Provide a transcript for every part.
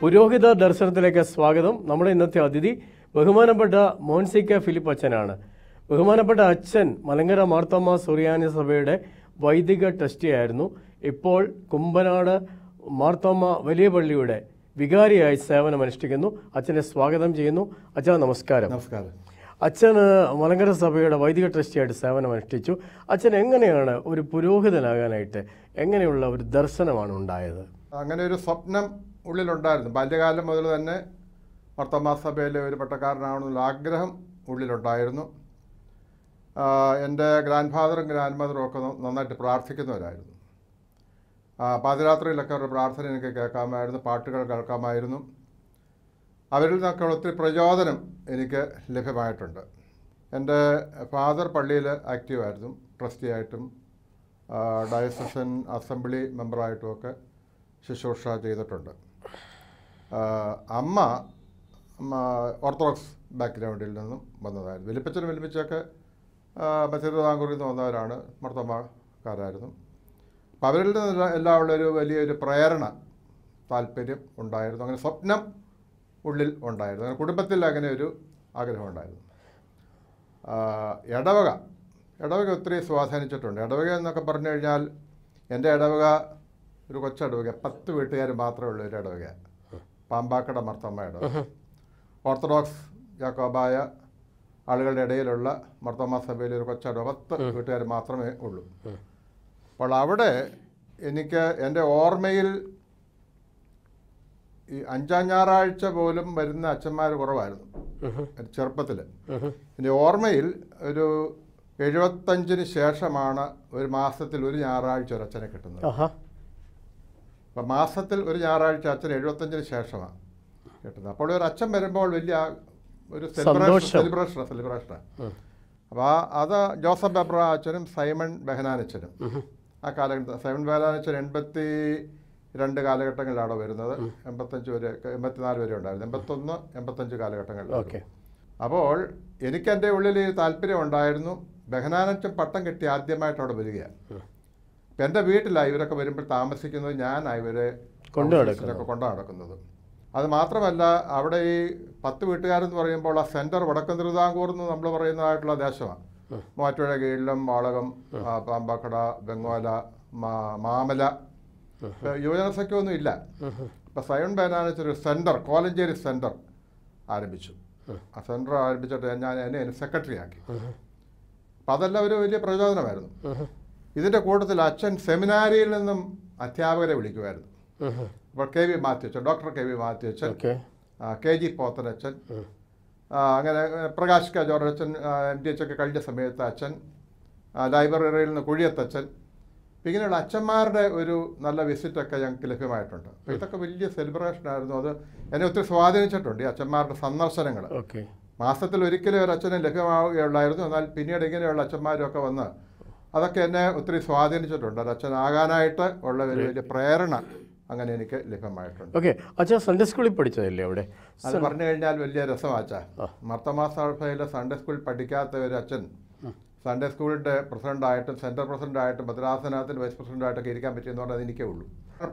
പുരോഹിത ദർശനത്തിലേക്ക് സ്വാഗതം. നമ്മുടെ ഇന്നത്തെ അതിഥി ബഹുമാനപ്പെട്ട മോൻസി കെ ഫിലിപ്പ് അച്ഛനാണ്. ബഹുമാനപ്പെട്ട അച്ഛൻ മലങ്കര മാർത്തോമാ സുറിയാനി സഭയുടെ വൈദിക ട്രസ്റ്റിയായിരുന്നു. ഇപ്പോൾ കുമ്പനാട് മാർത്തോമാ വലിയ പള്ളിയുടെ വികാരിയായി സേവനമനുഷ്ഠിക്കുന്നു. അച്ഛനെ സ്വാഗതം ചെയ്യുന്നു. അച്ഛാ നമസ്കാരം. നമസ്കാരം. അച്ഛൻ മലങ്കര സഭയുടെ വൈദിക ട്രസ്റ്റിയായിട്ട് സേവനമനുഷ്ഠിച്ചു. അച്ഛൻ എങ്ങനെയാണ് ഒരു പുരോഹിതനാകാനായിട്ട് എങ്ങനെയുള്ള ഒരു ദർശനമാണ് ഉണ്ടായത്? അങ്ങനെ ഒരു സ്വപ്നം ഉള്ളിലുണ്ടായിരുന്നു. ബാല്യകാലം മുതൽ തന്നെ മാർത്തോമാ സഭയിലെ ഒരു പട്ടക്കാരനാണെന്നുള്ള ആഗ്രഹം ഉള്ളിലുണ്ടായിരുന്നു. എൻ്റെ ഗ്രാൻഡ് ഫാദറും ഗ്രാൻഡ് മദറും ഒക്കെ നന്നായിട്ട് പ്രാർത്ഥിക്കുന്നവരായിരുന്നു. പാതിരാത്രിയിലൊക്കെ അവരുടെ പ്രാർത്ഥന എനിക്ക് കേൾക്കാമായിരുന്നു, പാട്ടുകൾ കേൾക്കാമായിരുന്നു. അവരിൽ നിന്നൊക്കെ ഒത്തിരി പ്രചോദനം എനിക്ക് ലഭ്യമായിട്ടുണ്ട്. എൻ്റെ ഫാദർ പള്ളിയിൽ ആക്റ്റീവായിരുന്നു, ട്രസ്റ്റിയായിട്ടും ഡയസസൻ അസംബ്ലി മെമ്പറായിട്ടുമൊക്കെ ശുശ്രൂഷ ചെയ്തിട്ടുണ്ട്. അമ്മ ഓർത്തഡോക്സ് ബാക്ക്ഗ്രൗണ്ടിൽ നിന്നും വന്നതായിരുന്നു. വലിപ്പച്ചനും വലിപ്പിച്ചൊക്കെ മത്സ്യതാങ്കൂറിൽ നിന്ന് വന്നവരാണ്, മർത്തമാക്കാരായിരുന്നു. അപ്പം അവരിൽ നിന്ന് എല്ലാം ഉള്ളൊരു വലിയൊരു പ്രേരണ താല്പര്യം ഉണ്ടായിരുന്നു. അങ്ങനെ സ്വപ്നം ഉള്ളിൽ ഉണ്ടായിരുന്നു. അങ്ങനെ കുടുംബത്തിൽ അങ്ങനെ ഒരു ആഗ്രഹം ഉണ്ടായിരുന്നു. ഇടവക ഒത്തിരി സ്വാധീനിച്ചിട്ടുണ്ട്. ഇടവക എന്നൊക്കെ പറഞ്ഞു കഴിഞ്ഞാൽ എൻ്റെ ഇടവക ഒരു കൊച്ചിടവക, 10 വീട്ടുകാർ മാത്രമേ ഉള്ളൂ ഒരു ഇടവക, പാമ്പാക്കട മാർത്തോമാ ഇടവക. ഓർത്തഡോക്സ് ജാക്കോബായ ആളുകളുടെ ഇടയിലുള്ള മാർത്തോമാ സഭയിൽ ഒരു കൊച്ചിടവക, 10 വീട്ടുകാർ മാത്രമേ ഉള്ളൂ. അപ്പോൾ അവിടെ എനിക്ക് എൻ്റെ ഓർമ്മയിൽ ഈ 5ാം ഞായറാഴ്ച പോലും വരുന്ന അച്ഛന്മാർ കുറവായിരുന്നു ചെറുപ്പത്തിൽ. എൻ്റെ ഓർമ്മയിൽ ഒരു 75 ശേഷമാണ് ഒരു മാസത്തിൽ ഒരു ഞായറാഴ്ച ഒരു അച്ഛനെ കിട്ടുന്നത്. അപ്പം മാസത്തിൽ ഒരു ഞായറാഴ്ച അച്ഛൻ 75 ശേഷമാണ് കിട്ടുന്നത്. അപ്പോൾ ഒരു അച്ഛൻ വരുമ്പോൾ വലിയ ഒരു സെലിബ്രേഷനാണ്. അപ്പോൾ അത് ജോസഫ് എബ്രാ അച്ഛനും സൈമൺ ബെഹനാനച്ഛനും ആ കാലഘട്ടത്തിൽ, സൈമൺ ബെഹനാനച്ഛൻ 82 കാലഘട്ടങ്ങളിലാണ് വരുന്നത്, 85 വരെ 84 വരെ ഉണ്ടായിരുന്നു, 81 85 കാലഘട്ടങ്ങളിലൊക്കെ. അപ്പോൾ എനിക്ക് എൻ്റെ ഉള്ളിൽ താല്പര്യം ഉണ്ടായിരുന്നു. ബെഹനാനച്ഛൻ പട്ടം കെട്ടി ആദ്യമായിട്ട് അവിടെ വരികയാണ്. അപ്പം എൻ്റെ വീട്ടിലാണ് ഇവരൊക്കെ വരുമ്പോൾ താമസിക്കുന്നത്, ഞാനാണ് ഇവരെ കൊണ്ടു നടക്കുന്നത്. അത് മാത്രമല്ല, അവിടെ ഈ 10 വീട്ടുകാരെന്ന് പറയുമ്പോൾ ആ സെൻറ്റർ വടക്കൻ തിരുവിതാംകൂർ എന്ന് നമ്മൾ പറയുന്നതായിട്ടുള്ള ദേശമാണ്. മൂവാറ്റുപുഴ, കീഴിലും, വാളകം, പാമ്പാക്കട, വെങ്ങോല, മാമല, യുവജനസഖ്യമൊന്നും ഇല്ല. ഇപ്പം സൈമൺ ബെഹനാനച്ചൊരു സെൻറ്റർ, കോലഞ്ചേരി സെൻറ്റർ ആരംഭിച്ചു. ആ സെൻറ്റർ ആരംഭിച്ചിട്ട് ഞാൻ എന്നെ സെക്രട്ടറി ആക്കി. അപ്പം അതെല്ലാം ഒരു വലിയ പ്രചോദനമായിരുന്നു. ഇതിൻ്റെ കൂട്ടത്തിൽ അച്ഛൻ സെമിനാരിയിൽ നിന്നും അധ്യാപകരെ വിളിക്കുമായിരുന്നു. അപ്പോൾ കെ വി മാത്യുച്ചൻ, ഡോക്ടർ കെ വി മാത്യുച്ചൻ, KG പോത്തനച്ചൻ, അങ്ങനെ പ്രകാശ് കെ ജോർജ് അച്ഛൻ MDH ഒക്കെ കഴിഞ്ഞ സമയത്ത് അച്ഛൻ, ലൈബ്രറിയിൽ നിന്ന് കുഴിയത്തച്ഛൻ, ഇങ്ങനെയുള്ള അച്ഛന്മാരുടെ ഒരു നല്ല വിസിറ്റൊക്കെ ഞങ്ങൾക്ക് ലഭ്യമായിട്ടുണ്ട്. അപ്പോൾ ഇതൊക്കെ വലിയ സെലിബ്രേഷനായിരുന്നു. അത് എന്നെ ഒത്തിരി സ്വാധീനിച്ചിട്ടുണ്ട്, ഈ അച്ഛന്മാരുടെ സന്ദർശനങ്ങൾ. മാസത്തിൽ ഒരിക്കലും ഒരു അച്ഛനെ ലഭ്യമാവുകയുള്ളായിരുന്നു. എന്നാൽ പിന്നീട് ഇങ്ങനെയുള്ള അച്ഛന്മാരൊക്കെ വന്ന് അതൊക്കെ എന്നെ ഒത്തിരി സ്വാധീനിച്ചിട്ടുണ്ട്. അത് അച്ഛനാകാനായിട്ട് ഉള്ള ഒരു വലിയ പ്രേരണ അങ്ങനെ എനിക്ക് ലഭ്യമായിട്ടുണ്ട്. ഓക്കെ, അച്ഛൻ സൺഡേ സ്കൂളിൽ പഠിച്ചതല്ലേ? അവിടെ അത് പറഞ്ഞു കഴിഞ്ഞാൽ വലിയ രസമാണ്. അച്ഛാ മാർത്തോമാ സഭയിലെ സൺഡേ സ്കൂളിൽ പഠിക്കാത്ത ഒരു അച്ഛൻ സൺഡേ സ്കൂളിൻ്റെ പ്രസിഡൻ്റായിട്ടും സെൻറ്റർ പ്രസിഡൻ്റായിട്ടും ഭദ്രാസനത്തിൻ്റെ വൈസ് പ്രസിഡൻ്റായിട്ടൊക്കെ ഇരിക്കാൻ പറ്റിയെന്ന് പറഞ്ഞാൽ എനിക്കേ ഉള്ളൂ.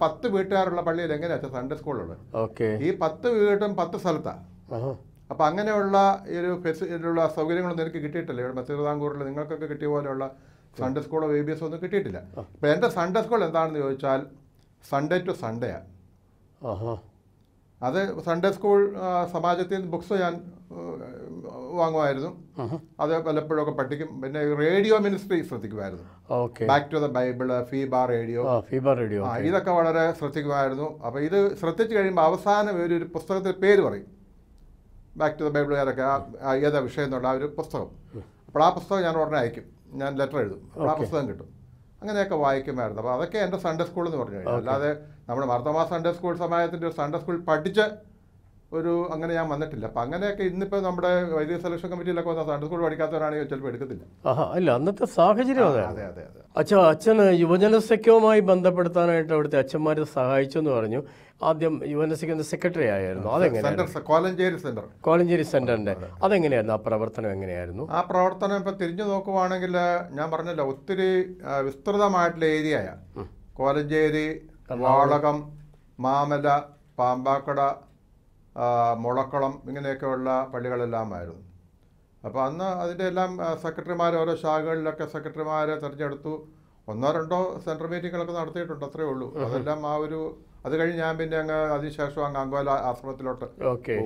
10 വീട്ടുകാരുള്ള പള്ളിയിൽ എങ്ങനെയാച്ചാൽ സൺഡേ സ്കൂളുള്ളത്? ഓക്കെ, ഈ 10 വീടും 10 സ്ഥലത്താണ്. അപ്പം അങ്ങനെയുള്ള ഈ ഒരു ഫെസിലുള്ള സൗകര്യങ്ങളൊന്നും എനിക്ക് കിട്ടിയിട്ടില്ല. ഇവിടെ തിരുവിതാംകൂറിൽ നിങ്ങൾക്കൊക്കെ കിട്ടിയ പോലെയുള്ള സൺഡേ സ്കൂളോ VBS ഒന്നും കിട്ടിയിട്ടില്ല. അപ്പം എൻ്റെ സൺഡേ സ്കൂൾ എന്താണെന്ന് ചോദിച്ചാൽ സൺഡേ ടു സൺഡേയാണ്. അത് സൺഡേ സ്കൂൾ സമാജത്തിൽ നിന്ന് ബുക്സ് ഞാൻ വാങ്ങുമായിരുന്നു, അത് പലപ്പോഴൊക്കെ പഠിക്കും. പിന്നെ റേഡിയോ മിനിസ്ട്രി ശ്രദ്ധിക്കുമായിരുന്നു, back to the Bible, FEBA radio ഇതൊക്കെ വളരെ ശ്രദ്ധിക്കുമായിരുന്നു. അപ്പോൾ ഇത് ശ്രദ്ധിച്ചു കഴിയുമ്പോൾ അവസാനം ഒരു പുസ്തകത്തിൽ പേര് പറയും, ബാക്ക് ടു ദ ബൈബിളുകാരൊക്കെ ഏതാ വിഷയം എന്നുള്ള ആ ഒരു പുസ്തകം. അപ്പോൾ ആ പുസ്തകം ഞാൻ ഉടനെ അയക്കും, ഞാൻ ലെറ്റർ എഴുതും, അപ്പോൾ ആ പുസ്തകം കിട്ടും. അങ്ങനെയൊക്കെ വായിക്കുമായിരുന്നു. അപ്പോൾ അതൊക്കെ എൻ്റെ സൺഡേ സ്കൂൾ എന്ന് പറഞ്ഞു കഴിഞ്ഞാൽ, അല്ലാതെ നമ്മുടെ മാർത്തോമാ സൺഡേ സ്കൂൾ സമാജത്തിൻ്റെ ഒരു സൺഡേ സ്കൂൾ പഠിച്ച് ഒരു അങ്ങനെ ഞാൻ വന്നിട്ടില്ല. അപ്പം അങ്ങനെയൊക്കെ ഇന്നിപ്പോൾ നമ്മുടെ വൈദ്യുതി സെലക്ഷൻ കമ്മിറ്റിയിലൊക്കെ വന്ന സൺഡേ സ്കൂൾ പഠിക്കാത്തവരാണെങ്കിൽ ചിലപ്പോൾ എടുക്കത്തില്ല. അല്ല, അന്നത്തെ സാഹചര്യം. അതെ. അച്ഛാ, അച്ഛന് യുവജനസഖ്യവുമായി ബന്ധപ്പെടുത്താനായിട്ട് അവിടുത്തെ അച്ഛന്മാർ സഹായിച്ചു എന്ന് പറഞ്ഞു. ആദ്യം യുവജനസഖ്യത്തിൻ്റെ സെക്രട്ടറി ആയിരുന്നു. അതെങ്ങനെ? കോലഞ്ചേരി സെൻറ്ററിൻ്റെ അതെങ്ങനെയായിരുന്നു ആ പ്രവർത്തനം? എങ്ങനെയായിരുന്നു ആ പ്രവർത്തനം? ഇപ്പം തിരിഞ്ഞു നോക്കുവാണെങ്കിൽ ഞാൻ പറഞ്ഞല്ലോ, ഒത്തിരി വിസ്തൃതമായിട്ടുള്ള ഏരിയയാണ്. കോലഞ്ചേരി, വാളകം, മാമല, Pambakada, Modakalam, Minganekala, Padalalam. Upon the Delam Secretary Maria or a Shagal, like a Secretary Maria, Sergio, on Narando, Central Meeting of the Arthur to Trulu, Adam Avu, other Yambinanga, Adishashwang, Angola, Afro. Okay.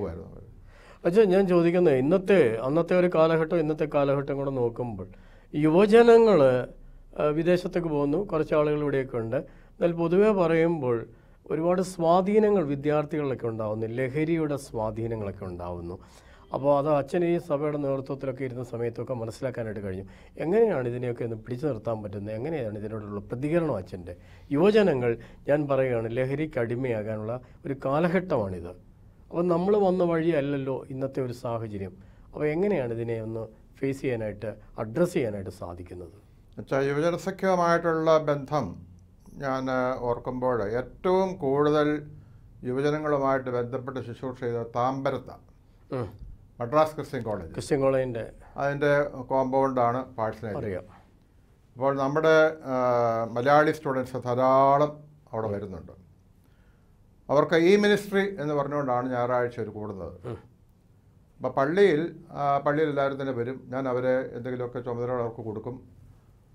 Ajay Yan Jodigan, in the Tay, another Kalahato, in the Kalahatango, no combat. You were Janangala Videshatagono, Karchala Ludekunda, then Bodua Parayambo, we want a swathing angle with the article like on down, the Leheri would a swathing angle like on down. About the Acheni, Sabad and Orthotrakit and Sametoka, Marsla Canada. Yangan and the Nukan, the Prisoner Thumbat and the Yangan and the Padigan Achende. You were Janangle, Jan Parayan, Leheri Kadimia Ganla, we call a hetta on either. Our number one the Vardiello in the Theory Sahajim. Our Yangan and the name Facey and at Addressy and at Sadikin. Chayuja Secure Maitala Bentham Yana or Comboda, yet tomb codal Ujangalamite with the British should say the Tamberta. Madras Christian College. Christian College and a compound on parts. Well, numbered Malayali students at Hadar out of Edinburgh. Our E ministry in the Vernon Dana should go to the but Padil, Padil Larry than a very none aware in the local or Kudukum.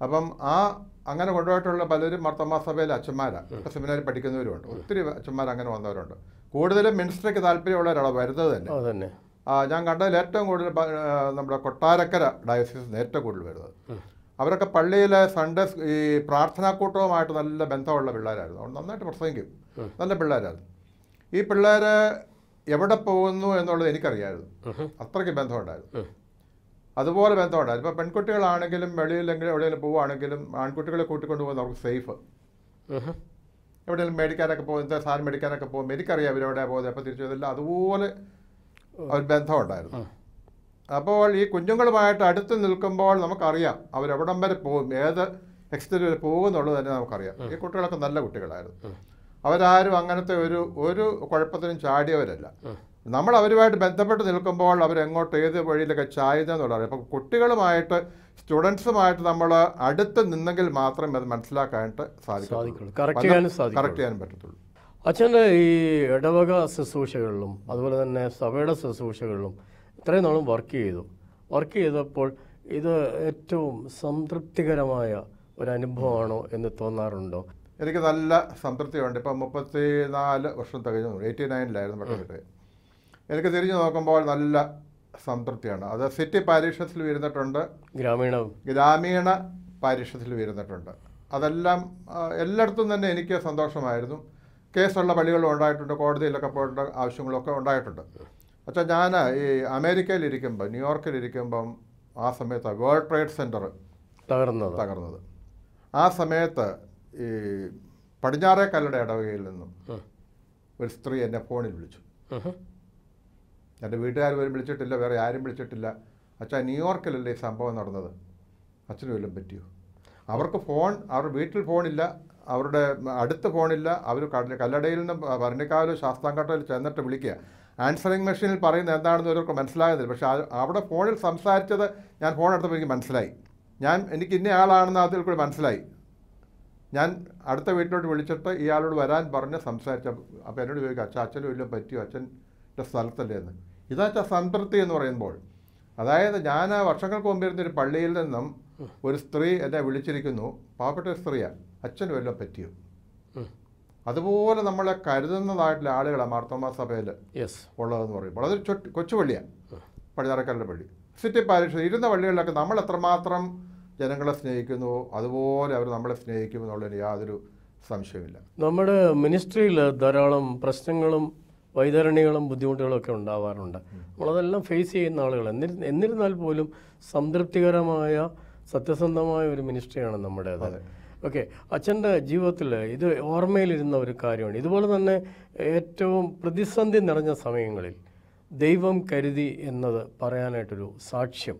Abam, I'm going to go to Ballet, Marthoma, Savella, Chamara, a seminary particular road, three Chamarangan on the road. Coordinate ministry is already available. Oh, then. I am going to let them go to the Kotarakara diocese. Let them go to the Avaka Sundays, Prathana Koto, I to the Bentha or Labilla. I'm not saying it. Not the Billa. E Pillar Evadapono and all any career. Astraki Benthodal. Other war Benthodal, but Pencotil, Anagilum, Medil, and Anagilum, and Kutical Kutiko was safer. Medicare, the Sar Medicare, Medicare, every other was a particular Ladu or Benthor. Above a conjugal by Tadatan Nilcombol, Namakaria, our Abadamber poem, either exterior poem or the Namakaria. A quarter of another would take a our Anganato, Uru, Quarpath and Chadi or Ella. Number of everybody Benthapet Nilcombol, our Angotta, very like a child or a particular mitre, students of might number Adat Ninagil Matra Mansla Kanta Sadical. Correct and Sadic. Correct and better. Achana Adavaga Sasocialum, other than Saveda Sasocialum, Trenolum Varkido. Varkido port either etum, some triptigaramaya, or Anibono in the Tonarundo. Ericazalla, Samprati and Depamopati, Nala, Oshunta, 89 Latin. Ericazilla Combol Nalla. Sampratiana. The city parishes live in the Tunda. Gramina parishes live in the Tunda. Adalam Ellerton and Enica Sandoshamaidum. Case on the Balil on diet to the Corda, Lacaporta, Ashung Loka on diet. Achajana, America Liricumba, New York Liricumba, Asameta, World Trade Center. Tagarno. Asameta, Padjara Calada with three and a phone in which. And we drive very much till a very iron bridge till a New York lay sample or another. Actually, will bet you. Our phone, our beetle phonilla, our Aditha phonilla, our Kaladale, Varnicaru, Shastangatal, Chanda Tablikia. Answering machine parin and the Manslai, but after a phone, some side to the Yan phone at the big Manslai. Yan any kidney alana could Manslai. Yan at the window to Vilchetta, Yalu Varan, Barna, some side apparently will bet you. The Saltadena. Is that a Samperti and Rainbow? Ada the Jana, Vashakal compared to Padil and them, where is three at a village Rikuno, Papata Stria, Hachan Vella Petu. Otherwise, the Mala Kaidan light Lada Marthoma Sabella. Yes, all of the worry. But other Cochulia, Padaracalabadi. City parish, even the Valley like a Namalatramatram, Janangala snake, otherwise, every number of snake, even already other some shivilla. Numbered ministry, Daralam, Prestingalum. Why there are Nilam Buddhunta Varunda? Mother face in Nalaland. In Nirnal Polum, Samdrip Tigaramaya, Satasandamaya, ministry and the Mada. Okay, Achanda Jivatula, either Ormail is in the Vicarion, either than a Pradisandi Naranja Samangal, Devam Karidi in the Parana to do, Satchim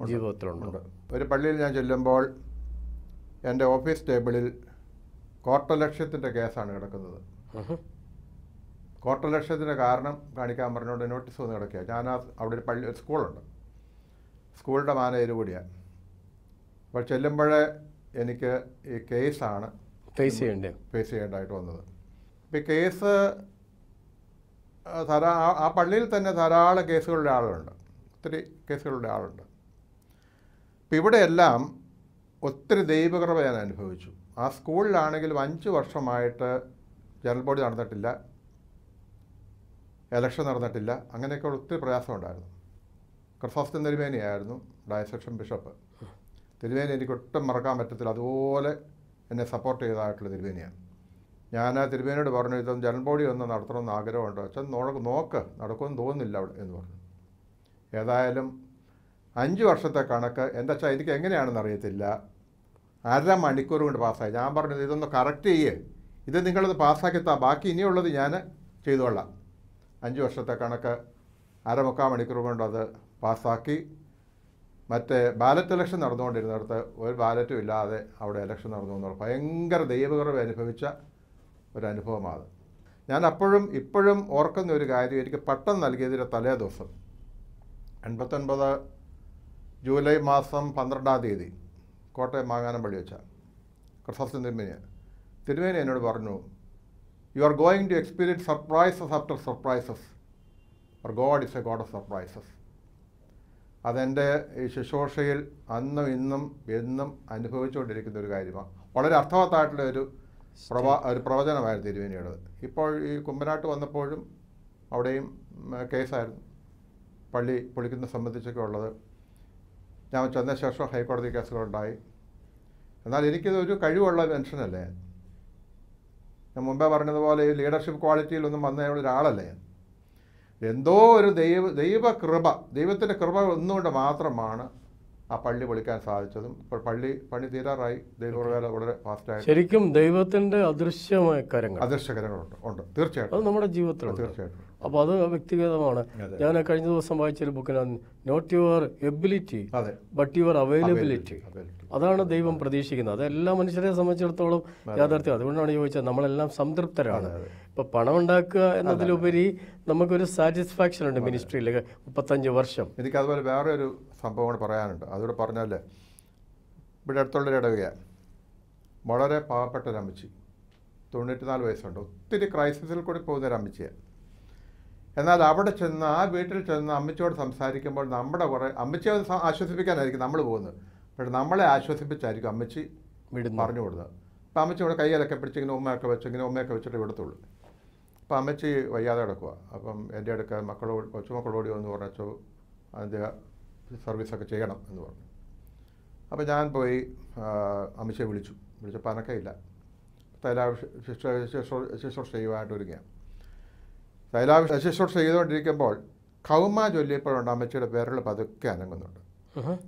Jivatron. Very Padilla Jellambol and the office table, quarter lecture to the gas under the other. Quarter lecture to the Garnam, Kanika Marno, notice on the Kajana, out of the Padilla school. School to Mana Erudia. But Chellambara. A case on patient. I don't know. Because a little than a case will dollar. Three case will dollar. People alarm Uttri Debagravan and Huge. A school Lanagal Vanchu or some general body under the Tilla election under the Tilla. I'm going to go to Prayas on Dial. Corsostan the Rivaniano, dissection bishop. The Riveni could Marka Metaladole and a support is out to the Rivenia. Yana, the Riveni organism, general body on the Narthron Nagara and Dutch, Noraka, Narakon, don't allowed in work. Yadailum Anju or Santa Kanaka and the Chai Kangan and the Retilla Adam and Nikuru and Pasa, Jamber is on the character. Either think of the Pasaketa Baki, New Lola Yana, Chidola Anju or Santa Kanaka, Aramaka and Nikuru and other Pasaki. But a ballot election or don't another well ballot will our election or don't or anger the Evavicha or any form. Nanapurum, Ipurum, Orkan, Urigai, Patan, Algated Taledos and Patan Bada July Masam Pandrada Didi, Kota Magana Badicha, Kursasin the Minia. Tidwin and Varno. You are going to experience surprises after surprises, for God is a God of surprises. Adende is a short sale, unknown in them, Vietnam, and the virtue of Dirk the Gaidima. Already I thought that led to a provision of the Divinator. He compared to on the podium, our name, case, Pali, Polikin the Samatic or other. Now Chanda Shasha High Court the Castle die. And that indicates you carry or love and son alone. The Mumbai Varnavale leadership quality on the Manday Adalay. Then though they were Kurba, they were the Kurba no the Matra Mana, a Pali Volican Sarchum, for Pali, Panitira Rai, they were fast. Sericum, they were tender other shaker. Other shaker on the third chair. No matter Jivatra. About the victim of the honor, Jana Karin was some white book and not your ability, but your availability. Other than Devam Pradesh, another Lamanisha, some mature told the other two, not even Namalam, some Drupter. But Panamandaka and the Luberi, Namakur satisfaction in the ministry like Patanja worship. It is a very varied Sampo Paran, other Parnella. But I told it again. Modera Papa Ramichi. Donate the Alvesando. Three crises could oppose the Ramichi. And that Abad Chena, Beatle Chena, amateur, some Saric about number of amateur Ashosific and Eric number one. But number Ashosific Amici, mid Marnurda. Pamachi or Kayaka Pachino Macavachino Macavachito. Pamachi Vayadakwa, upon Ediaca Macolo, Chumacolodio, Noracho, and the service of a chair. Abajan boy, Amici Village, which is a Panakaila. I love a short say, you don't drink a ball. Kauma, you leper and amateur a barrel of other cannon.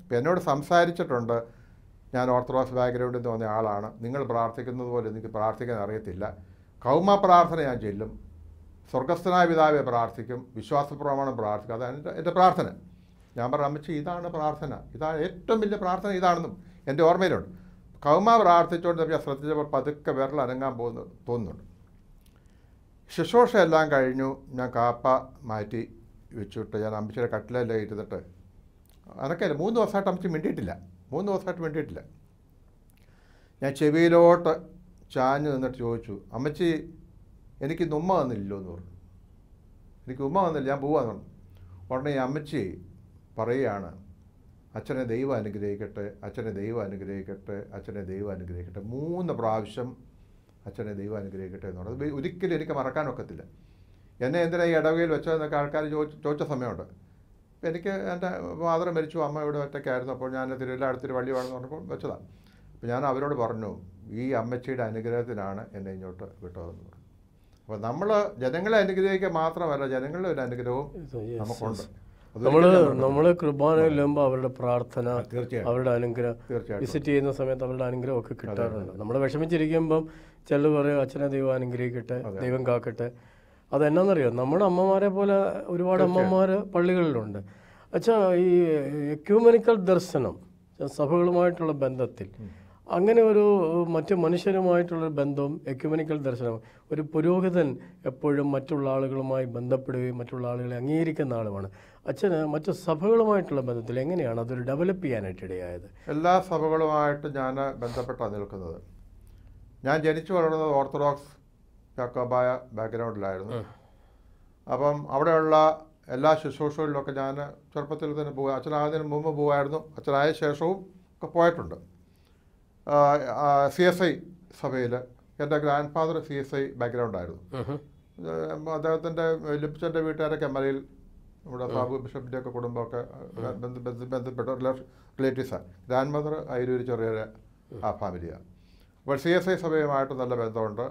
Penor, some side chit under Nan Orthodox background on the Alana, Ningle Pratik and the world in the Pratik and Aretilla. Kauma Prathana and Jillum, Sorcastana with Iva Prathicum, Vishwas Pramana Prathka, and the Prathana. Number Amachi, Idan a Prathana. Idan 8 million Prathana Idanum, and the Ormidon. Kauma Prathich or the Yastratia or Paduka Verla and Tonur. Sheshosha Langa knew Nakapa, mighty, which you tell an amateur cutler later the time. Anaka, moon was at Amchimintilla, moon was at Mintilla. Nachevi wrote Chan and the Chochu, Amachi, Eniki Noma and the Lunur, Nikuma and the Lambuan, or Ne Amachi, Parayana, Achana Deva and Gregator, Achana Deva and Gregator, Achana Deva and Gregator, moon the Bravsham. They were integrated. We did kill Maracano Catilla. And then I had a wheel which the Carcari George of Amanda. Penica and Mother Merichuama would take care of the Ponana, the Rilla, the Value or Bachelor. Piana Vero Borno, we amateur and integrated in Anna and in your return. But number Janangal integrated Matra, Janangal and Negro, നമ്മള് കുർബാനയിൽ വരുമ്പോൾ അവരുടെ പ്രാർത്ഥന, അവരുടെ അനുഗ്രഹം, visit ചെയ്യുന്ന സമയത്ത് അവരുടെ അനുഗ്രഹം ഒക്കെ കിട്ടാറുണ്ട്. നമ്മൾ വിഷമിച്ചിരിക്കുമ്പം ചില പറയും അച്ഛനെ ദൈവം അനുഗ്രഹിക്കട്ടെ, ദൈവം കാക്കട്ടെ. അതെന്നാന്നറിയാം, നമ്മുടെ അമ്മമാരെ പോലെ ഒരുപാട് അമ്മമാർ പള്ളികളിലുണ്ട്. അച്ഛാ, ഈ എക്യൂമെനിക്കൽ ദർശനം സഭകളുമായിട്ടുള്ള ബന്ധത്തിൽ അങ്ങനെ ഒരു മറ്റ് മനുഷ്യരുമായിട്ടുള്ള ബന്ധവും എക്യുമെനിക്കൽ ദർശനം, ഒരു പുരോഹിതൻ എപ്പോഴും മറ്റുള്ള ആളുകളുമായി ബന്ധപ്പെടുകയും മറ്റുള്ള ആളുകളെ അംഗീകരിക്കുന്ന ആളുമാണ്. അച്ഛന് മറ്റു സഭകളുമായിട്ടുള്ള ബന്ധത്തിൽ എങ്ങനെയാണ് അതൊരു ഡെവലപ്പ് ചെയ്യാനായിട്ട് ഇടയായത്? എല്ലാ സഭകളുമായിട്ട് ഞാൻ ബന്ധപ്പെട്ടാണ് നിൽക്കുന്നത്. ഞാൻ ജനിച്ചു വളർന്നത് ഓർത്തഡോക്സ് ചാക്കോബായ ബാക്ക്ഗ്രൗണ്ടിലായിരുന്നു. അപ്പം അവിടെയുള്ള എല്ലാ ശുശ്രൂഷകളിലൊക്കെ ഞാൻ ചെറുപ്പത്തിൽ തന്നെ പോവുക, അച്ഛനാകുന്നതിന് മുമ്പ് പോവായിരുന്നു, അച്ഛനായ ശേഷവും ഒക്കെ പോയിട്ടുണ്ട്. CSI സഭയിൽ എൻ്റെ ഗ്രാൻഡ് ഫാദർ CSI ബാക്ക്ഗ്രൗണ്ടായിരുന്നു. അദ്ദേഹത്തിൻ്റെ ലിപ്ച്ചൻ്റെ വീട്ടുകാരൊക്കെ എംഎൽഎയിൽ നമ്മുടെ സാബു ബിഷപ്പിൻ്റെ ഒക്കെ കുടുംബമൊക്കെ ബന്ധപ്പെട്ട റിലേറ്റീവ്സാണ്. ഗ്രാൻഡ് മദർ അതിലൊരു ചെറിയൊരു ആ ഫാമിലിയാണ്. അപ്പോൾ CSI സഭയുമായിട്ട് നല്ല ബന്ധമുണ്ട്.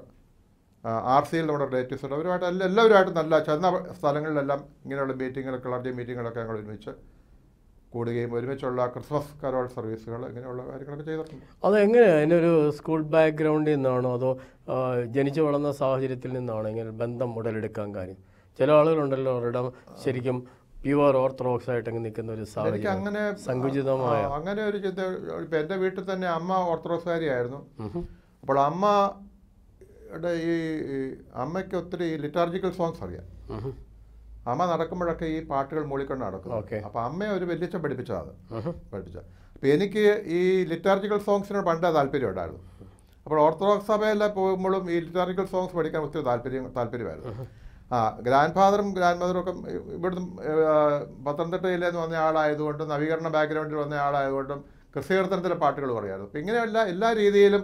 RCയിൽ നമ്മുടെ റിലേറ്റീവ്സ് ഉണ്ട്. അവരുമായിട്ട് എല്ലാവരുമായിട്ട് നല്ല ചെന്ന സ്ഥലങ്ങളിലെല്ലാം ഇങ്ങനെയുള്ള മീറ്റിങ്ങുകൾ, ക്ലർജി മീറ്റിങ്ങുകളൊക്കെ ഞങ്ങൾ ഒരുമിച്ച് കൂടുകയും ഒരുമിച്ചുള്ള ക്രിസ്മസ് കരോൾ സർവീസുകൾ ഇങ്ങനെയുള്ള കാര്യങ്ങളൊക്കെ ചെയ്തിട്ടുണ്ട്. അതെങ്ങനെയാണ്, അതിനൊരു സ്കൂൾ ബാക്ക്ഗ്രൗണ്ടിൽ നിന്നാണോ അതോ ജനിച്ചു വളർന്ന സാഹചര്യത്തിൽ നിന്നാണോ ഇങ്ങനെ ബന്ധം ഉടലെടുക്കാൻ കാര്യം? ചില ആളുകളുണ്ടല്ലോ അവരുടെ ശരിക്കും പ്യുവർ ഓർത്തഡോക്സ് ആയിട്ടൊക്കെ നിൽക്കുന്ന ഒരു സാഹചര്യം, അങ്ങനെ സങ്കുചിതമായ അങ്ങനെ ഒരു ചിന്ത. ഇപ്പം എൻ്റെ വീട്ടിൽ തന്നെ അമ്മ ഓർത്തഡോക്സുകാരിയായിരുന്നു. അപ്പോൾ അമ്മയുടെ ഈ അമ്മയ്ക്ക് ഒത്തിരി ലിറ്റാർജിക്കൽ സോങ്സ് അറിയാം. അമ്മ നടക്കുമ്പോഴൊക്കെ ഈ പാട്ടുകൾ മൂളിക്കൊണ്ട് നടക്കും. അപ്പം അമ്മയെ ഒരു വെല്ലിച്ചം പഠിപ്പിച്ചത്. അപ്പം എനിക്ക് ഈ ലിറ്റാർജിക്കൽ സോങ്സിനോട് പണ്ടേ താല്പര്യം ഉണ്ടായിരുന്നു. അപ്പോൾ ഓർത്തഡോക്സ് സഭയെല്ലാം പോകുമ്പോഴും ഈ ലിറ്റാർജിക്കൽ സോങ്സ് പഠിക്കാൻ ഒത്തിരി താല്പര്യമായിരുന്നു. ഗ്രാൻഡ് ഫാദറും ഗ്രാൻഡ് മദറും ഒക്കെ ഇവിടുന്ന് പത്തനംതിട്ടയിലേന്ന് വന്ന ആളായതുകൊണ്ടും നവീകരണ ബാക്ക്ഗ്രൗണ്ടിൽ വന്ന ആളായതുകൊണ്ടും ക്രിസ്തീകീർത്തനത്തിലെ പാട്ടുകൾ പറയായിരുന്നു. അപ്പം ഇങ്ങനെയുള്ള എല്ലാ രീതിയിലും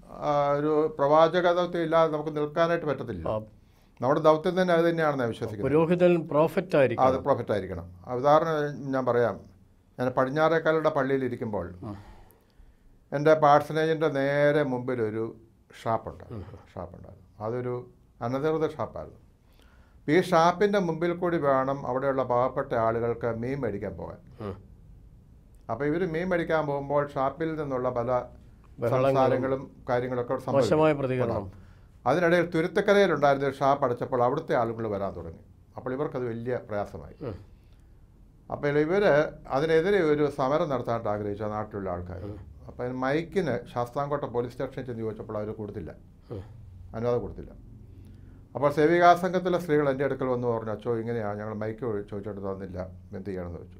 ഒരു പ്രവാചകത്വം ഇല്ലാതെ നമുക്ക് നിൽക്കാനായിട്ട് പറ്റത്തില്ല. നമ്മുടെ ദൗത്യം തന്നെ അത് തന്നെയാണ് ഞാൻ വിശ്വസിക്കുന്നത്. പ്രോഫറ്റ് ആയിരിക്കണം. ഉദാഹരണം ഞാൻ പറയാം, ഞാൻ പടിഞ്ഞാറേക്കാലയുടെ പള്ളിയിലിരിക്കുമ്പോൾ എൻ്റെ പാർസനേജിൻ്റെ നേരെ മുമ്പിലൊരു ഷാപ്പുണ്ടായിരുന്നു. അതൊരു അനധികൃത ഷാപ്പായിരുന്നു. ഈ ഷാപ്പിൻ്റെ മുമ്പിൽ കൂടി വേണം അവിടെയുള്ള പാവപ്പെട്ട ആളുകൾക്ക് മീൻ മേടിക്കാൻ പോകാൻ. അപ്പോൾ ഇവർ മീൻ മേടിക്കാൻ പോകുമ്പോൾ ഷാപ്പിൽ നിന്നുള്ള പല സംസാരങ്ങളും കാര്യങ്ങളൊക്കെ മോശമായ പ്രതികരണം. അതിനിടയിൽ തുരുത്തക്കരയിലുണ്ടായിരുന്ന ഒരു ഷാപ്പ് അടച്ചപ്പോൾ അവിടുത്തെ ആളുകൾ വരാൻ തുടങ്ങി. അപ്പോൾ ഇവർക്കത് വലിയ പ്രയാസമായി. അപ്പോൾ ഇവർ അതിനെതിരെ ഒരു സമരം നടത്താനായിട്ട് ആഗ്രഹിച്ചു നാട്ടിലുള്ള ആൾക്കാർ. അപ്പോൾ അതിന് മൈക്കിന് ശാസ്താംകോട്ട പോലീസ് സ്റ്റേഷനിൽ ചെന്ന് ചോദിച്ചപ്പോൾ അവർ കൊടുത്തില്ല, അനുവാദം കൊടുത്തില്ല. അപ്പോൾ സേവികാസംഘത്തിലെ സ്ത്രീകൾ എൻ്റെ അടുക്കൽ വന്ന് പറഞ്ഞു, അച്ചോ ഇങ്ങനെയാണ് ഞങ്ങൾ മൈക്ക് ചോദിച്ചിട്ട് തന്നില്ല, എന്ത് ചെയ്യണമെന്ന് ചോദിച്ചു.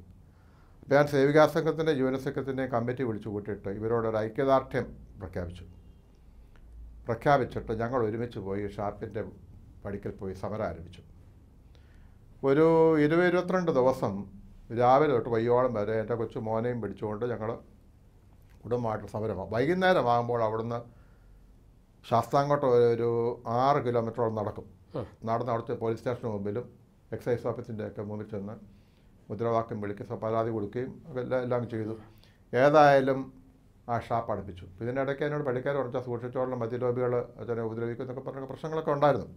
ഞാൻ സേവികാസംഘത്തിൻ്റെ യൂനസംഘത്തിൻ്റെ കമ്മിറ്റി വിളിച്ചു കൂട്ടിയിട്ട് ഇവരോടൊരു ഐക്യദാർഢ്യം പ്രഖ്യാപിച്ചിട്ട് ഞങ്ങൾ ഒരുമിച്ച് പോയി ഷാപ്പിൻ്റെ പടിക്കൽ പോയി സമരം ആരംഭിച്ചു. ഒരു 20-22 ദിവസം രാവിലെ തൊട്ട് വയ്യോളം വരെ എൻ്റെ കൊച്ചു മോനെയും പിടിച്ചുകൊണ്ട് ഞങ്ങൾ കുടുംബമായിട്ട് സമരമാണ്. വൈകുന്നേരം ആകുമ്പോൾ അവിടുന്ന് ശാസ്താംകോട്ട ഒരു 6 കിലോമീറ്ററോളം നടക്കും. നടന്ന് അവിടുത്തെ പോലീസ് സ്റ്റേഷന് മുമ്പിലും എക്സൈസ് ഓഫീസിൻ്റെയൊക്കെ മുമ്പിൽ ചെന്ന് മുദ്രാവാക്യം വിളിക്കുക, പരാതി കൊടുക്കുകയും എല്ലാം ചെയ്തു. ഏതായാലും ആ ഷാപ്പ് അടപ്പിച്ചു. ഇതിൻ്റെ ഇടയ്ക്ക് എന്നോട് പള്ളിക്കാർ പറഞ്ഞാൽ സൂക്ഷിച്ചോളം മദ്യലോബികൾ അച്ഛനെ ഉപദ്രവിക്കും എന്നൊക്കെ പറഞ്ഞ പ്രശ്നങ്ങളൊക്കെ ഉണ്ടായിരുന്നു.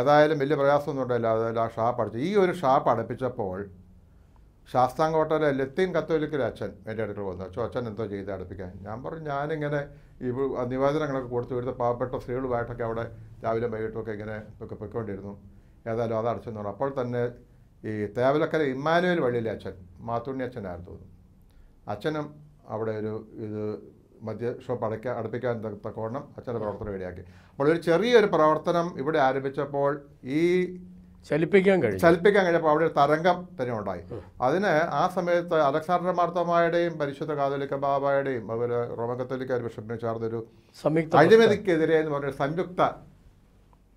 ഏതായാലും വലിയ പ്രയാസമൊന്നും ഉണ്ടായില്ല. അതായത് ആ ഷാപ്പ് അടച്ചു. ഈ ഒരു ഷാപ്പ് അടപ്പിച്ചപ്പോൾ ശാസ്താംകോട്ടയിലെ ലത്തീൻ കത്തോലിക്കിലെ അച്ഛൻ എൻ്റെ അടുക്കൽ വന്നു, അച്ഛോ അച്ഛൻ എന്തോ ചെയ്ത് അടപ്പിക്കാൻ. ഞാൻ പറഞ്ഞു, ഞാനിങ്ങനെ ഈ നിവേദനങ്ങളൊക്കെ കൊടുത്തു ഇവിടുത്തെ പാവപ്പെട്ട സ്ത്രീകളുമായിട്ടൊക്കെ അവിടെ രാവിലെ വൈകിട്ടുമൊക്കെ ഇങ്ങനെ പൊയ്ക്കൊണ്ടിരുന്നു. ഏതായാലും അത് അടച്ചെന്ന് പറഞ്ഞു. അപ്പോൾ തന്നെ ഈ തേവലക്കര ഇമ്മാനുവൽ വഴിയിലെ അച്ഛൻ മാത്തുണ്ണി അച്ഛനായിരുന്നു തോന്നുന്നു, അച്ഛനും അവിടെ ഒരു ഇത് മദ്യ ഷോപ്പ് അടുപ്പിക്കാൻ തക്കവണ്ണം അച്ഛൻ്റെ പ്രവർത്തനം ഇടയാക്കി. അപ്പോൾ ഒരു ചെറിയൊരു പ്രവർത്തനം ഇവിടെ ആരംഭിച്ചപ്പോൾ ഈ ചലിപ്പിക്കാൻ കഴിഞ്ഞപ്പോൾ അവിടെ ഒരു തരംഗം തന്നെ ഉണ്ടായി. അതിന് ആ സമയത്ത് അലക്സാണ്ടർ മാർത്തോമായുടെയും പരിശുദ്ധ കാതോലിക്ക ബാബായുടെയും അതുപോലെ റോമൻ കത്തോലിക്ക ബിഷപ്പിനും ചേർന്നൊരു അഴിമതിക്കെതിരെ എന്ന് പറഞ്ഞൊരു സംയുക്ത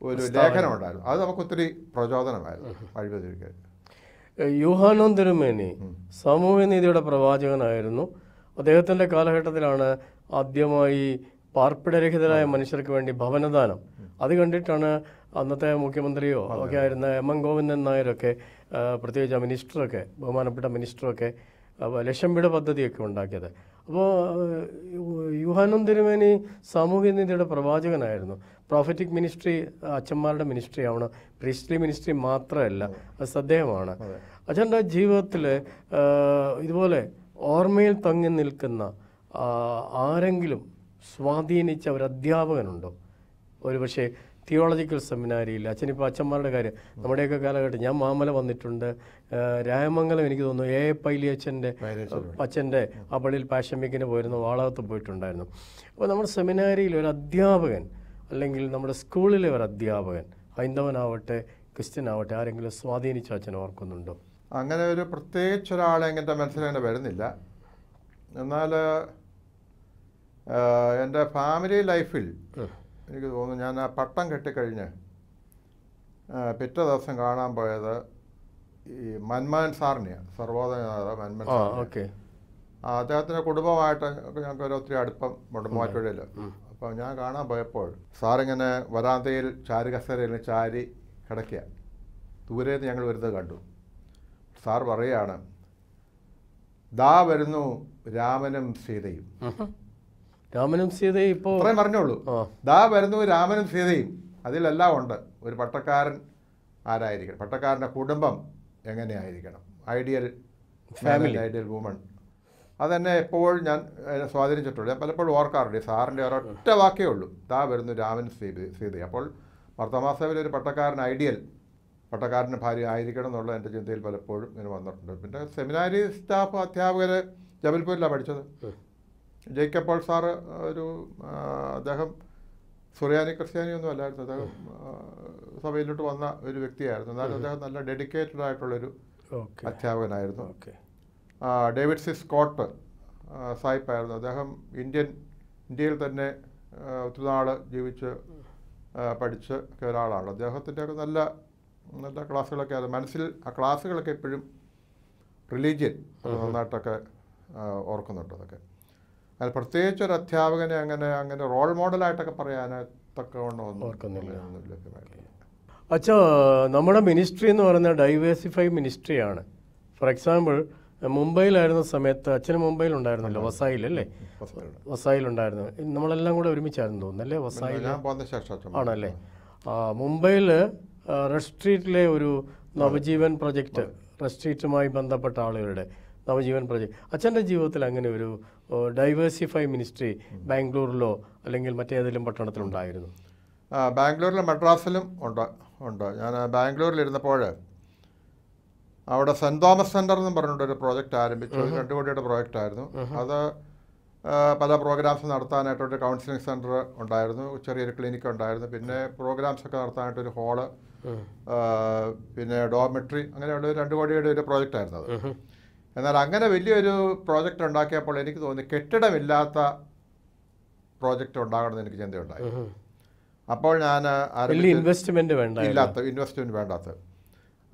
ഒരു ലേഖനം ഉണ്ടായിരുന്നു. അത് നമുക്കൊത്തിരി പ്രചോദനമായിരുന്നു അഴിമതിക്ക്. Yohanan Dirumeni, Samuini did a Pravajan Ireno, Adatan the Kalahatadirana, Adyamai, Parpedekada, Manishakuendi, Bhavanadana, Adiganditana, Anata Mukimandrio, okay, Mangovin and Nairake, Prateja Minister, Bamanapita Minister, Lesham bit of the Kundaka. Yohanan Dirumeni, Samuini did a Pravajan Ireno. Prophetic ministry, Achamalda ministry, priestly ministry, Matraella, a Sadevana. Ajanda Jivatile, Idole, Ormail Tangan Nilkana, Arangilum, Swadi Nicha Diavanundo, Orivashe, theological seminary, Lachinipa Chamalagare, Namadeka Galagat, Yamamala on the Tunda, Rayamangal Nikono, E. Piliachende, Pachende, Abadil Pashamik in a word, no, all out the Burtundano. But our seminary, Lura Diavagan. Number school lever at the Avan, Hindavan Christian out, Anglo Swadini Church and Orkundo. I'm going to protect Charlang and the Manson and Veranilla. Another and a family life field. Because one Yana Patanga Tekarina Peter Sangana by the Manman Sarnia, Sarvada and Manman. Oh, okay. That's a good about Motomata. Pangana by a port. Saring and a Varantil, Charikasar and a Chari, Kadakia. Ture the younger with the Gandu. Sarvariana. Da Verno Ramenum Sidi. Ramenum Sidi, Marnulu. Da Verno Ramenum Sidi. Adil allowed with Patakaran are Irican. Patakarna Pudambum, young and Irican. Ideal family, ideal woman. Other than a poor young Swazian children, but a poor worker, disarmed or Tavakulu, Taver in the Diamond Sea, the apple, Martama Savile, Patakar, an ideal. Patakar and Pari, I record on the land to Gentil Palapur in one of the seminary staff at Tavere, Jabilpur Labacha, Jacob Polsar to the Suriani Christian, the lads of the Savile to one Victor, and that is a dedicated right to Taver. David C. Scott, Sai Parna, the Indian deal the Ne Tunada, Jivich Padicha, Kerala. They have to take another classical Mansil, a classical religion, or Conotaka. And for theatre at Tiavan and a role model at Takapariana, Takon or Conotaka. Acha, Namada ministry or a diversified ministry. For example, Mumbai Larno Samet, China Mumbai Lundarno, Vasai Lele, Vasai Lundarno, in Namalango Rimichando, Nele Vasai on the Shashatamale. Mumbai, Restreet Leuru, Navajivan Project, Restreet Mai Banda Patala, Navajivan Project, Achanda Jivotalanganuru, Diversify Ministry, Bangalore Law, Langal Matea Limpatanatrum Diagram. Bangalore Matrasalum on Bangalore later the Porter. Out of San Thomas Center, the project iron, which was contributed a project iron. Other programs in Arthana to the counseling center on Diarno, which are a clinic on Diarno, Pinna programs to the hall, Pinna dormitory, and a project iron. And then I'm going to video project on Daka politics on the Ketada Villata project on Daka than Kenda. Upon an investment event.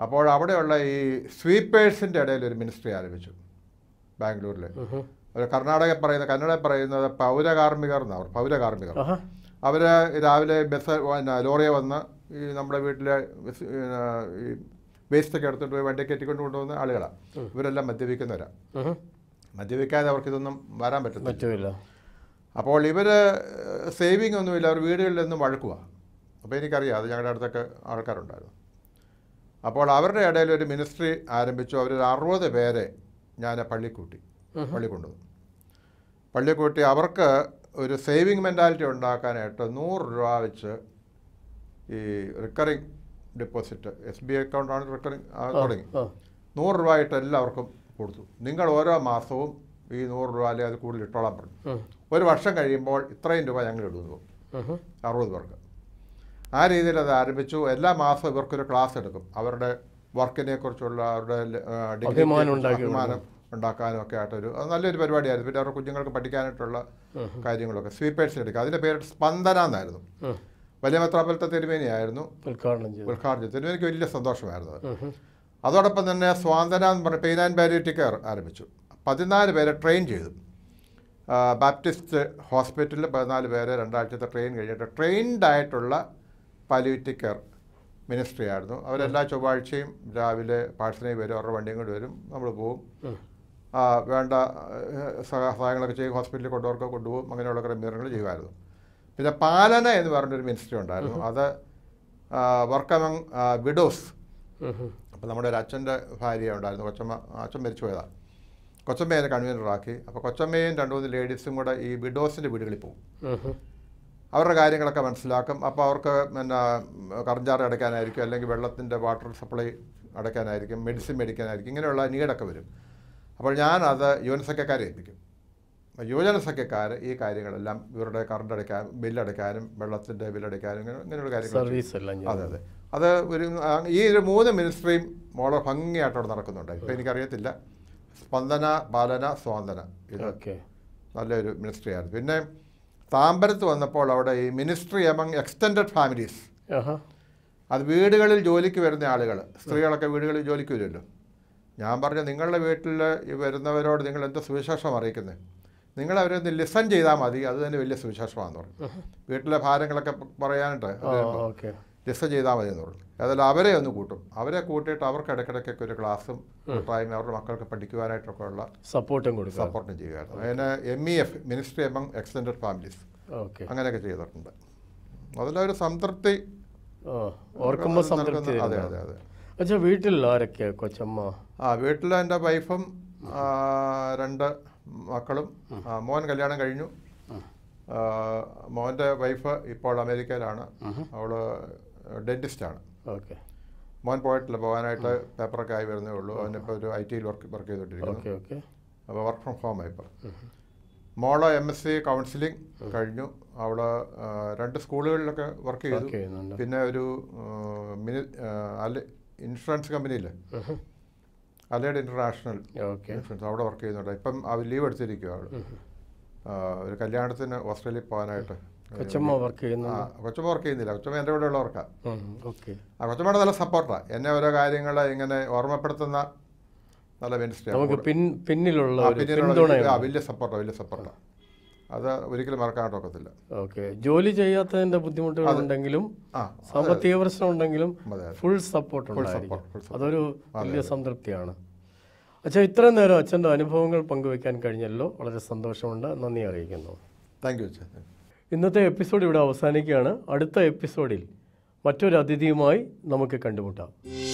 അപ്പോൾ അവിടെയുള്ള ഈ സ്വീപ്പേഴ്സിന്റെ ഇടയിൽ ഒരു ministry ആരംഭിച്ചു ബാംഗ്ലൂരിൽ. ഒരു കർണാടകയിൽ പറയുന്ന കന്നഡയിൽ പറയുന്നത് പൗരകാർമികർ എന്നാണ്. പൗരകാർമികർ. അവര് രാവിലെ ബസ് ലോറിയെ വന്ന് ഈ നമ്മുടെ വീട്ടിലെ ഈ വേസ്റ്റ് ഒക്കെ എടുത്തിട്ട് പോയി വണ്ടി കെട്ടിക്കൊണ്ട് കൊണ്ടുവന്ന ആളുകളാണ്. ഇവരെല്ലാം മദ്യപിക്കുന്നവരാ. മദ്യപിക്കാതെ അവർക്ക് ഇതൊന്നും വരാൻ പറ്റില്ല. അപ്പോൾ ഇവര് സേവിംഗ് ഒന്നുമില്ല. അവർ വീടുകളിൽ നിന്ന് വഴക്കുക. അപ്പോൾ എനിക്കറിയാം അത് ഞങ്ങളുടെ അടുത്തൊക്കെ ആൾക്കാരുണ്ടായിരുന്നു. അപ്പോൾ അവരുടെ ഇടയിൽ ഒരു മിനിസ്ട്രി ആരംഭിച്ചു. അവർ 60 പേരെ ഞാൻ പള്ളിക്കൂട്ടി. പള്ളിക്കൂട്ടി അവർക്ക് ഒരു സേവിംഗ് മെന്റാലിറ്റി ഉണ്ടാക്കാനായിട്ട് 100 രൂപ വെച്ച് ഈ റിക്കറിംഗ് ഡെപ്പോസിറ്റ് SBI അക്കൗണ്ട് ആണ് റിക്കറിംഗ് തുടങ്ങി. 100 രൂപ ആയിട്ട് എല്ലാവർക്കും കൊടുത്തു. നിങ്ങൾ ഓരോ മാസവും ഈ 100 രൂപ അല്ലേ അത് കൂടുതൽ ഇട്ടോളാൻ പറഞ്ഞു. ഒരു വർഷം കഴിയുമ്പോൾ ഇത്രയും രൂപ ഞങ്ങൾ ഇടുന്നു. 60 പേർക്ക്. ആ രീതിയിൽ അത് ആരംഭിച്ചു. എല്ലാ മാസവും ഇവർക്കൊരു ക്ലാസ് എടുക്കും. അവരുടെ വർക്കിനെ കുറിച്ചുള്ള അവരുടെ അഭിമാനം ഉണ്ടാക്കാനും ഒക്കെ ആയിട്ടൊരു അത് നല്ലൊരു പരിപാടിയായിരുന്നു. പിന്നെ അവരുടെ കുഞ്ഞുങ്ങൾക്ക് പഠിക്കാനായിട്ടുള്ള കാര്യങ്ങളൊക്കെ സ്വീപ്പേഴ്സിൽ എടുക്കുക. അതിൻ്റെ പേര് സ്പന്ദന എന്നായിരുന്നു. വലിയ മെത്രാപലത്തെ തിരുമേനിയായിരുന്നു ഉദ്ഘാടനം ചെയ്തത്. തിരുമേനിക്ക് വലിയ സന്തോഷമായിരുന്നു. അതോടൊപ്പം തന്നെ സ്വാതന്ത്ര്യ എന്ന് പറഞ്ഞ പെയിൻ ആൻഡ് പാലിയേറ്റീവ് കെയർ ആരംഭിച്ചു. 14 പേരെ ട്രെയിൻ ചെയ്തു. ബാപ്റ്റിസ്റ്റ് ഹോസ്പിറ്റലിൽ 14 പേരെ 2 ആഴ്ചത്തെ ട്രെയിൻ കഴിഞ്ഞിട്ട് ട്രെയിൻഡ് ആയിട്ടുള്ള പാലിയേറ്റീവ് കെയർ മിനിസ്ട്രി ആയിരുന്നു. അവരെല്ലാ ചൊവ്വാഴ്ചയും രാവിലെ പാഴ്സനേജ് വരും, അവരുടെ വണ്ടിയും കൊണ്ട് വരും, നമ്മൾ പോവും, വേണ്ട സഹായങ്ങളൊക്കെ ചെയ്യും, ഹോസ്പിറ്റലിൽ കൊണ്ടുപോകർക്കൊക്കെ കൊണ്ടുപോകും, അങ്ങനെയുള്ള ക്രമീകരണങ്ങൾ ചെയ്യുമായിരുന്നു. പിന്നെ പാലന എന്ന് പറഞ്ഞൊരു മിനിസ്ട്രി ഉണ്ടായിരുന്നു. അത് വർക്ക് അമംഗ് വിഡോസ്. അപ്പോൾ നമ്മുടെ ഒരു അച്ഛൻ്റെ ഭാര്യ ഉണ്ടായിരുന്നു, കൊച്ചമ്മ. അച്ഛൻ മരിച്ചു പോയതാണ്. കൊച്ചമ്മേനെ കൺവീനറാക്കി. അപ്പോൾ കൊച്ചമ്മയും 2-3 ലേഡീസും കൂടെ ഈ വിഡോസിൻ്റെ വീടുകളിൽ പോകും, അവരുടെ കാര്യങ്ങളൊക്കെ മനസ്സിലാക്കും. അപ്പോൾ അവർക്ക് പിന്നെ കറഞ്ചാറ് അടയ്ക്കാനായിരിക്കും, അല്ലെങ്കിൽ വെള്ളത്തിൻ്റെ വാട്ടർ സപ്ലൈ അടയ്ക്കാനായിരിക്കും, മെഡിസിൻ മേടിക്കാനായിരിക്കും, ഇങ്ങനെയുള്ള നീടൊക്കെ വരും. അപ്പോൾ ഞാനത് യുവനസഖ്യക്കാരെ ഏൽപ്പിക്കും. യുവജനസഖ്യക്കാർ ഈ കാര്യങ്ങളെല്ലാം ഇവരുടെ കറണ്ട് അടയ്ക്കാൻ, ബില്ലടയ്ക്കാനും, വെള്ളത്തിൻ്റെ ബില്ലടയ്ക്കാനും, ഇങ്ങനെയുള്ള കാര്യങ്ങൾ. അതെ അതെ, അത് ഒരു ഈ ഒരു 3 മിനിസ്ട്രിയും വളരെ ഭംഗിയായിട്ടവിടെ നടക്കുന്നുണ്ട്. ഇപ്പോൾ എനിക്കറിയത്തില്ല. സ്പന്ദന, ബാലന, സ്വാന്തന, ഇതൊക്കെ നല്ലൊരു മിനിസ്ട്രി ആയിരുന്നു. പിന്നെ താമ്പരത്ത് വന്നപ്പോൾ അവിടെ ഈ മിനിസ്ട്രി എമംഗ് എക്സ്റ്റെൻഡഡ് ഫാമിലീസ്, അത് വീടുകളിൽ ജോലിക്ക് വരുന്ന ആളുകൾ, സ്ത്രീകളൊക്കെ വീടുകളിൽ ജോലിക്ക് വരുമല്ലോ. ഞാൻ പറഞ്ഞു, നിങ്ങളുടെ വീട്ടിൽ വരുന്നവരോട് നിങ്ങൾ എന്ത് സുവിശേഷം അറിയിക്കുന്നത്, നിങ്ങളവരൊന്ന് ലിസൺ ചെയ്താൽ മതി, അത് തന്നെ വലിയ സുവിശേഷമാണെന്ന് പറഞ്ഞു. വീട്ടിലെ ഭാരങ്ങളൊക്കെ പറയാനായിട്ട് ലിസൺ ചെയ്താൽ മതി എന്ന് പറഞ്ഞു. അതല്ല, അവരെ ഒന്ന് കൂട്ടും, അവരെ കൂട്ടിയിട്ട് അവർക്ക് ഇടയ്ക്കിടയ്ക്കൊക്കെ ഒരു ക്ലാസ്സും കൂട്ടായ്മ, അവരുടെ മക്കൾക്ക് പഠിക്കുവാനായിട്ടൊക്കെ ഉള്ള സപ്പോർട്ടും ചെയ്യുമായിരുന്നു. അതിന് MEF ministry among extended families അങ്ങനെയൊക്കെ ചെയ്തിട്ടുണ്ട്. അതിലൊരു സംതൃപ്തി. അതെ അതെ അതെ. വീട്ടിൽ എൻ്റെ വൈഫും 2 മക്കളും, മോൻ കല്യാണം കഴിഞ്ഞു. മോൻ്റെ വൈഫ് ഇപ്പോൾ അമേരിക്കയിലാണ്, അവള് ഡെന്റിസ്റ്റാണ്. മോൻ പോയിട്ടില്ല, പോകാനായിട്ട് പേപ്പറൊക്കെ ആയി വരുന്നേ ഉള്ളൂ. അവനിപ്പോൾ ഒരു IT-യിൽ വർക്ക് ചെയ്തോണ്ടിരിക്കുന്നു. അപ്പോൾ വർക്ക് ഫ്രം ഹോം ആയിപ്പോൾ. മോള് MSc കൗൺസിലിംഗ് കഴിഞ്ഞു. അവള് 2 സ്കൂളുകളിലൊക്കെ വർക്ക് ചെയ്തു. പിന്നെ ഒരു ഇൻഷുറൻസ് കമ്പനിയില്ലേ, അലൈഡ് ഇൻ്റർനാഷണൽ ഇൻഷുറൻസ്, അവിടെ വർക്ക് ചെയ്യുന്നുണ്ട്. ഇപ്പം അവർ ലീവ് എടുത്തിരിക്കുക. അവൾ ഒരു കല്യാണത്തിന് ഓസ്ട്രേലിയയിൽ പോകാനായിട്ട്. കൊച്ചമ്മ വർക്ക് ചെയ്യുന്നില്ല, കൊച്ചമ്മ എൻ്റെ കൂടെ ഉള്ളവർക്കാണ്. ആ കൊച്ചമ്മയുടെ നല്ല സപ്പോർട്ടാണ്, എന്നെ ഓരോ കാര്യങ്ങൾ ഇങ്ങനെ ഓർമ്മപ്പെടുത്തുന്ന നല്ല മിനിസ്റ്റർ, പിന്നിലുള്ള വലിയ സപ്പോർട്ടാണ്, വലിയ സപ്പോർട്ടാണ്. അത് ഒരിക്കലും മറക്കാനൊക്കത്തില്ല. ജോലി ചെയ്യാത്തതിന്റെ ബുദ്ധിമുട്ടുകളുണ്ടെങ്കിലും സാമ്പത്തിക പ്രശ്നം ഉണ്ടെങ്കിലും ഫുൾ സപ്പോർട്ട്, അതൊരു വലിയ സംതൃപ്തിയാണ്. അച്ഛാ, ഇത്രയും നേരം അച്ഛൻ്റെ അനുഭവങ്ങൾ പങ്കുവെക്കാൻ കഴിഞ്ഞല്ലോ, വളരെ സന്തോഷമുണ്ട്. നന്ദി അറിയിക്കുന്നു. താങ്ക് യു അച്ഛാ. ഇന്നത്തെ എപ്പിസോഡ് ഇവിടെ അവസാനിക്കുകയാണ്. അടുത്ത എപ്പിസോഡിൽ മറ്റൊരു അതിഥിയുമായി നമുക്ക് കണ്ടുമുട്ടാം.